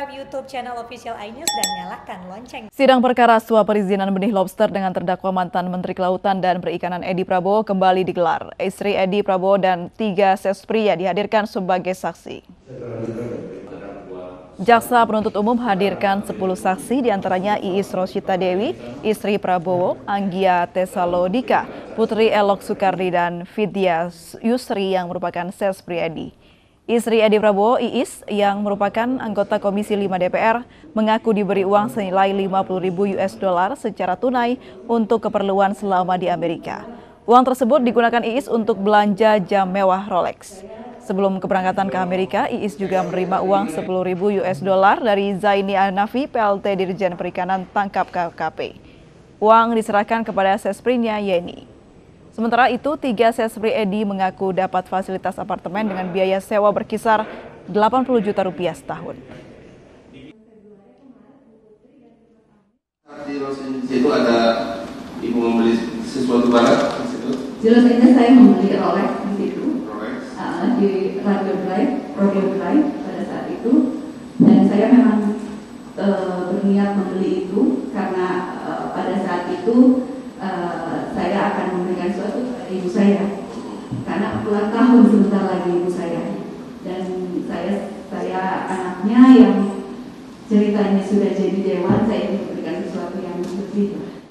subscribe YouTube channel official iNews dan nyalakan lonceng. Sidang perkara suap perizinan benih lobster dengan terdakwa mantan Menteri Kelautan dan Perikanan Edhy Prabowo kembali digelar. Istri Edhy Prabowo dan 3 ses pria dihadirkan sebagai saksi. Jaksa penuntut umum hadirkan 10 saksi diantaranya Iis Rosita Dewi, istri Prabowo, Anggia Tesalodika, putri Elok Sukardi dan Vidya Yusri yang merupakan ses pria Edhy. Istri Edhy Prabowo, Iis, yang merupakan anggota Komisi 5 DPR, mengaku diberi uang senilai 50.000 US$ secara tunai untuk keperluan selama di Amerika. Uang tersebut digunakan Iis untuk belanja jam mewah Rolex. Sebelum keberangkatan ke Amerika, Iis juga menerima uang 10.000 US$ dari Zaini Anafi, PLT Dirjen Perikanan Tangkap KKP. Uang diserahkan kepada sesprinya Yeni. Sementara itu, 3 sespri Edhy mengaku dapat fasilitas apartemen dengan biaya sewa berkisar 80 juta rupiah setahun. Di situ ada ibu membeli sesuatu barang di situ. Jelasnya saya membeli Rolex di situ. Di Radio Drive pada saat itu. Dan saya memang berniat membeli itu karena pada saat itu saya akan memberikan sesuatu kepada ibu saya karena ulang tahun sebentar lagi ibu saya, dan saya anaknya yang ceritanya sudah jadi dewan, saya ingin memberikan sesuatu yang lebih.